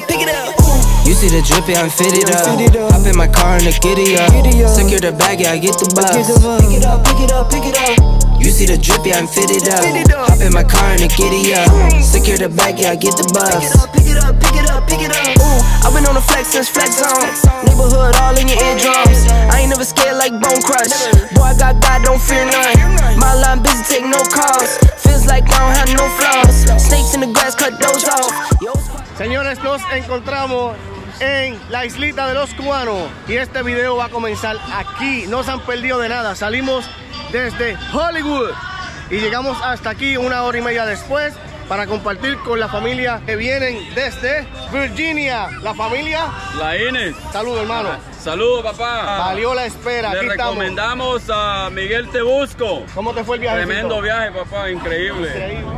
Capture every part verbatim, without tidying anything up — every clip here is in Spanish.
up, pick it up. You see the drippy, I'm fitted up. Hop in my car and the giddy up. Secure the bag, yeah, I get the bus. Pick it up, pick it up, pick it up. You see the drippy, I'm fitted up. Hop in my car and a giddy up. Secure the back, yeah, I get the bus. Pick it up, pick it up, pick it up, pick it up. Ooh, I've been on the flex since flex on. Neighborhood all in your eardrums. I ain't never scared like Bone Crush. Boy, I got God, don't fear none. My line busy, take no calls. Feels like I don't have no flaws. Snakes in the grass, cut those off. Señores, nos encontramos en la islita de los cubanos. Y este video va a comenzar aquí. No se han perdido de nada. Salimos desde Hollywood y llegamos hasta aquí una hora y media después para compartir con la familia que vienen desde Virginia. La familia La Inés. Saludos, hermano. Saludos, papá. Valió la espera. Le aquí recomendamos estamos. A Miguel Te Busco. ¿Cómo te fue el viaje? Tremendo viaje, papá. Increíble. Increíble.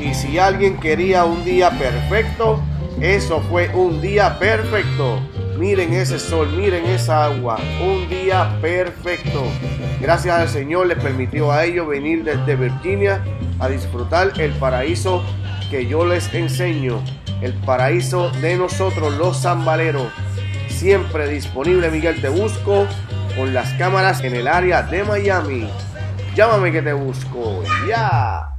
Y si alguien quería un día perfecto, eso fue un día perfecto. Miren ese sol, miren esa agua, un día perfecto. Gracias al Señor les permitió a ellos venir desde Virginia a disfrutar el paraíso que yo les enseño, el paraíso de nosotros los San Valero. Siempre disponible Miguel Te Busco con las cámaras en el área de Miami. Llámame que te busco, ya. Yeah.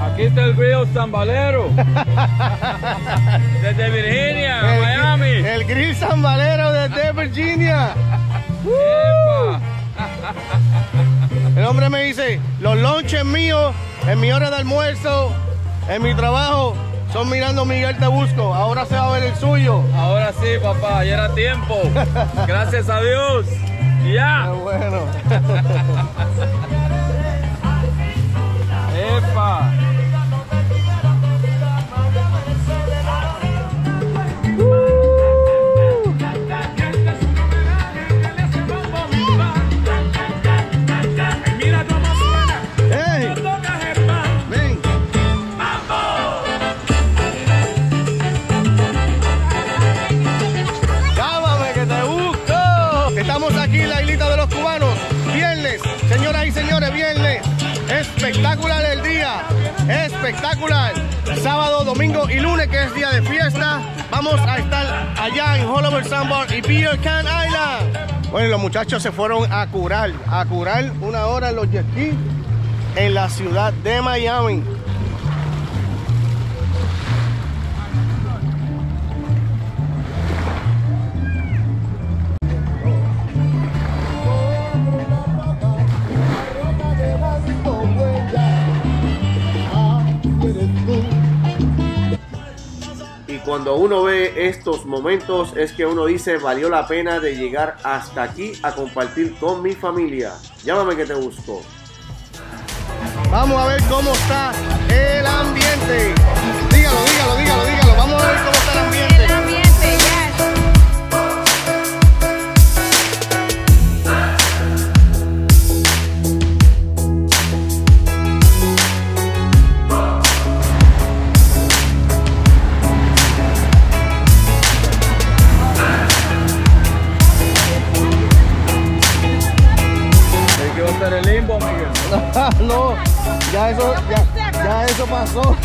Aquí está el río San Valero, desde Virginia, el, Miami. El grill San Valero desde Virginia. ¡Epa! El hombre me dice, los lunches míos, en mi hora de almuerzo, en mi trabajo, son mirando Miguel Te Busco. Ahora se va a ver el suyo. Ahora sí, papá, ya era tiempo. Gracias a Dios. ¡Ya! Yeah. Qué bueno. ¡Epa! Espectacular el día, espectacular. Sábado, domingo y lunes, que es día de fiesta, vamos a estar allá en Haulover Sandbar y Beer Can Island. Bueno, los muchachos se fueron a curar, a curar una hora en los jet skis en la ciudad de Miami. Cuando uno ve estos momentos es que uno dice valió la pena de llegar hasta aquí a compartir con mi familia. Llámame que te busco. Vamos a ver cómo está el ambiente. Dígalo, dígalo, dígalo, dígalo. Vamos a ver cómo está el ambiente. El ambiente, yes. El limbo, Miguel. No, ya eso, ya, ya eso pasó.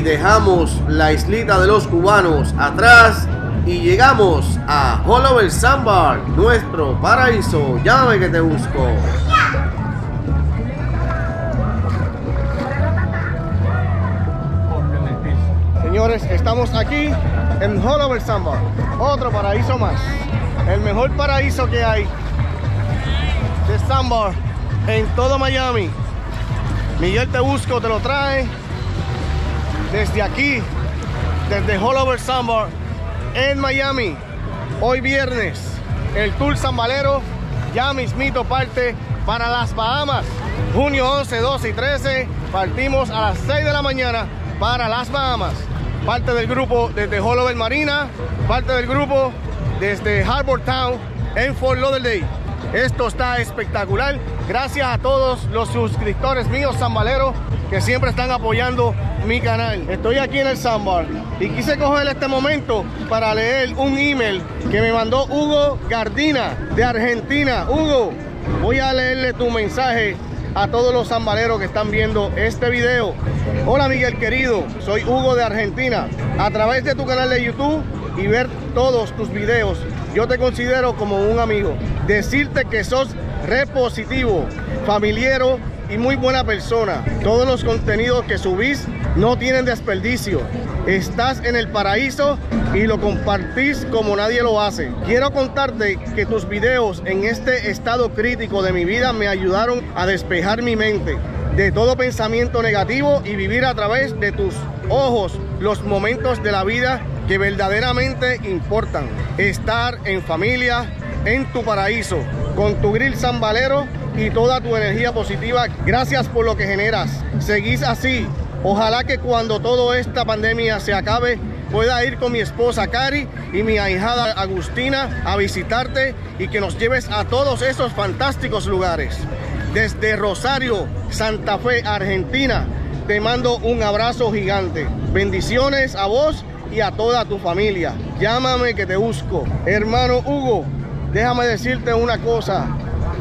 y dejamos la islita de los cubanos atrás y llegamos a Haulover Sandbar, nuestro paraíso. Llámame que te busco. Señores, estamos aquí en Haulover Sandbar, otro paraíso más. El mejor paraíso que hay de Sandbar en todo Miami. Miguel Te Busco te lo trae desde aquí, desde Haulover Sandbar en Miami. Hoy viernes, el tour San Valero ya mismito parte para las Bahamas. junio once, doce y trece, partimos a las seis de la mañana para las Bahamas. Parte del grupo desde Haulover Marina, parte del grupo desde Harbour Town en Fort Lauderdale. Esto está espectacular. Gracias a todos los suscriptores míos San Valero que siempre están apoyando mi canal. Estoy aquí en el Sandbar y quise coger este momento para leer un email que me mandó Hugo Gardina de Argentina. Hugo, voy a leerle tu mensaje a todos los sanvaleros que están viendo este video. Hola Miguel querido, soy Hugo de Argentina. A través de tu canal de YouTube y ver todos tus videos, yo te considero como un amigo. Decirte que sos repositivo, familiero y muy buena persona. Todos los contenidos que subís no tienen desperdicio. Estás en el paraíso y lo compartís como nadie lo hace. Quiero contarte que tus videos en este estado crítico de mi vida me ayudaron a despejar mi mente de todo pensamiento negativo y vivir a través de tus ojos los momentos de la vida que verdaderamente importan. Estar en familia, en tu paraíso, con tu grill San Valero y toda tu energía positiva. Gracias por lo que generas. Seguís así. Ojalá que cuando toda esta pandemia se acabe, pueda ir con mi esposa Cari y mi ahijada Agustina a visitarte y que nos lleves a todos esos fantásticos lugares. Desde Rosario, Santa Fe, Argentina, te mando un abrazo gigante. Bendiciones a vos y a toda tu familia. Llámame que te busco. Hermano Hugo, déjame decirte una cosa.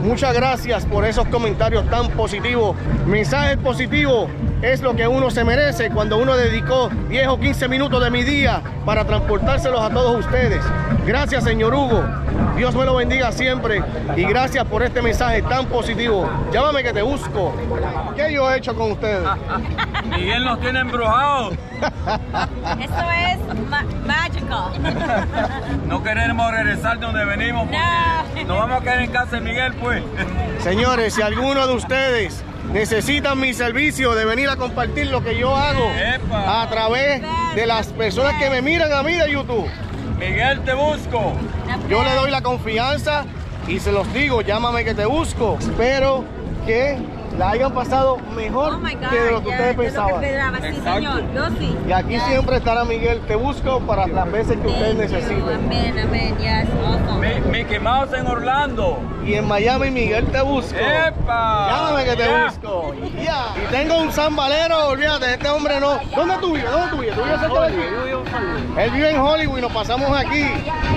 Muchas gracias por esos comentarios tan positivos. Mensajes positivos es lo que uno se merece cuando uno dedicó diez o quince minutos de mi día para transportárselos a todos ustedes. Gracias, señor Hugo. Dios me lo bendiga siempre y gracias por este mensaje tan positivo. Llámame que te busco. ¿Qué yo he hecho con ustedes? Miguel nos tiene embrujados. Eso es ma mágico. No queremos regresar de donde venimos porque no nos vamos a quedar en casa de Miguel, pues. Señores, si alguno de ustedes necesitan mi servicio de venir a compartir lo que yo hago a través de las personas que me miran a mí de YouTube, Miguel Te Busco, yo le doy la confianza y se los digo, llámame que te busco. Espero que la hayan pasado mejor oh God, que de lo que yeah, ustedes pensaban. Que sí, señor. Yo sí. Y aquí yeah. siempre estará Miguel Te Busco para las veces que ustedes necesiten. Amén, amén. Yes, awesome. Mi, Mickey Mouse en Orlando. Y en Miami, Miguel Te Busco. ¡Epa! Llámame que te yeah. busco. Yeah. Y tengo un San Valero, olvídate, este hombre no. ¿Dónde tú vives? ¿Dónde tú vives? ¿Tú vives cerca de aquí? Él vive en Hollywood y nos pasamos aquí.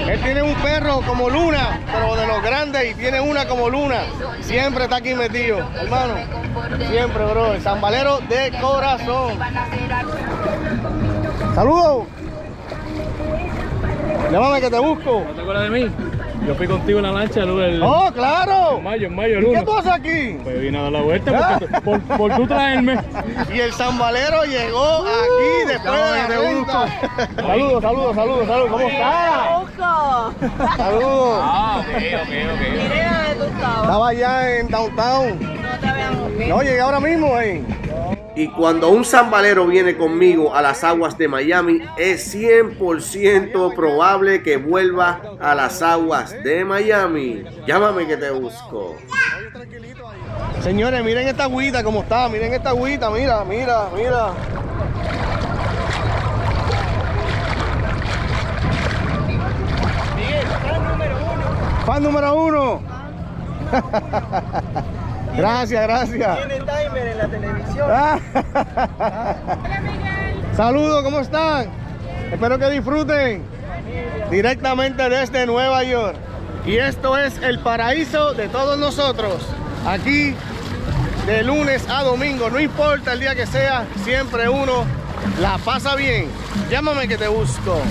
Él tiene un perro como Luna, pero de los grandes, y tiene una como Luna. Siempre está aquí metido, hermano. Siempre, bro. El San Valero de corazón. Saludos. Llámame que te busco. ¿No te acuerdas de mí? Yo fui contigo en la lancha, Luna. El... ¡Oh, claro! En mayo, en mayo, Luna. ¿Qué pasa aquí? Pues vine a dar la vuelta porque, por, por tú traerme. Y el San Valero llegó uh, aquí después de la busco. Saludos, saludos, saludos, saludos. ¿Cómo estás? Saludos. Ah, ok, ok, ok. Estaba allá en Downtown. No, llegué ahora mismo, eh. Y cuando un sanvalero viene conmigo a las aguas de Miami, es cien por ciento probable que vuelva a las aguas de Miami. Llámame que te busco. Señores, miren esta agüita como está, miren esta agüita, mira, mira, mira. Fan número uno. Gracias, gracias. Tiene timer en la televisión. Ah. Ah. Hola, Miguel. Saludos, ¿cómo están? Bien. Espero que disfruten. Bien. Directamente desde Nueva York. Y esto es el paraíso de todos nosotros. Aquí, de lunes a domingo, no importa el día que sea, siempre uno La pasa bien. Llámame que te busco.